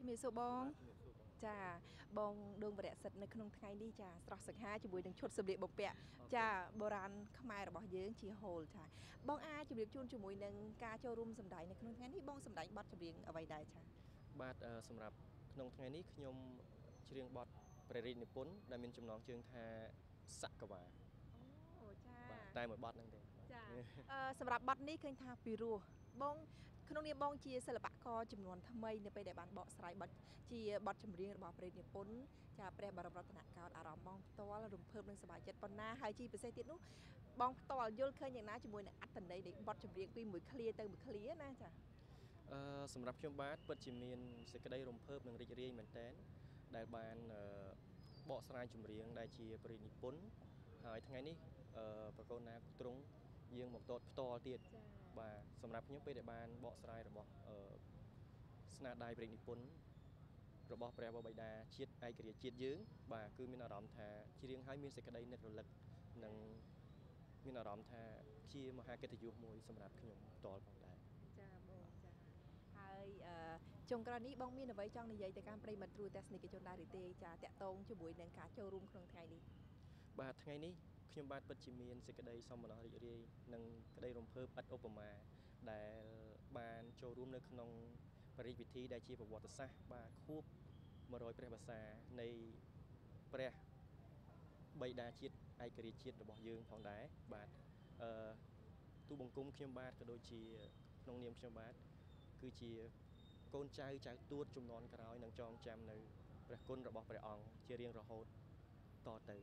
จะมีโซบองจ้าบองดงประเดศในขนมไทยนี่จ้าสตรอสังหาจะบุยดังชดสมเด็จบกเปะจ้าโบราณขมายระบอบเยื้องชีโฮลจ้าบองอาจะบุยชุนจะบุยดังกาโจรุมสมไดในขนมไทยนี่บองสมไดบอสจะบุยเอาไว้ได้จ้าบาดสำหรับขนมไทยนี่ขยมเชียงบอสประดิษฐ์ในปุ้นดามินจำลองเชียงแทสักกว่าตายหมดบอสนั่นเองจ้าสำหรับบอสนี่เคยทาปิรูบองขนมเนียบองเชียสลับกอจำนวนทำไมในไปแต่บ้านเบาสไลบอสเชียบอสจำเรียงบอสเปรย์เนี่ยปนจะแปรบารมรัตนกาลอารามบองตัวระดมเพิ่มเรื่องสบายเจ็ดปนหน้าหายจีไปเซติโนบองตัวโยนเคยอย่างน้าจมวยเนี่ยอัดตันใดเด็กบอสจำเรียงปีมือเคลียเติมมือเคลียนะจ้ะสำหรับช่วงบาสเปิดจิมีนเสกได้รวมเพิ่มเรื่องเรียงเหมือนเต้นได้บ้านเบาสไลจำเรียงได้เชียเปรย์เนี่ยปนหายทั้งไงนี่ประกอบนาตรงยังหมกตัวตัวเตี้ยบ่าสำหรับยุคปัจจุบันเบาสไลระบบสนาได้เปลี่ยนปุ่นระบบแปรบใบดาชีดไอเกลียชีดยื้งบ่าคือมีนารมณ์แท้ชีเรียงให้มีเสกได้ในระดับหนึ่งมีนารมณ์แท้ชีมหาเกตยุมวยสำหรับขยมต่อของได้จงกรณีบ้องมีนเอาไว้จ้องในใยแต่การเปลี่ยนมันตรูแต่สนิทกับจนได้หรือเตะจะแตะตรงช่วยบุยในการโจรุมครั้งไทยนี้บ่าทั้งไงนี้ขยมบาดปัจจิมีนเสกได้สมนาริเรย์นังก็ได้รวมเพิ่มอัดโอปมาได้บานโจรวมในขนมปริวิธีได้ชีพวัตสะบาคูบมารอยประภาษาในประใบดาชิดไอกรีชิดระบบยืงผ่องได้บาดตู้บงกุ้มขยมบาดก็โดยชีนงเนียมขยมบาดคือชีโกนใจจากตัวจุ่มนอนกระไรนังจอมจำในประกุนระบบประอ่องเชียเรียงระโหดต่อเติม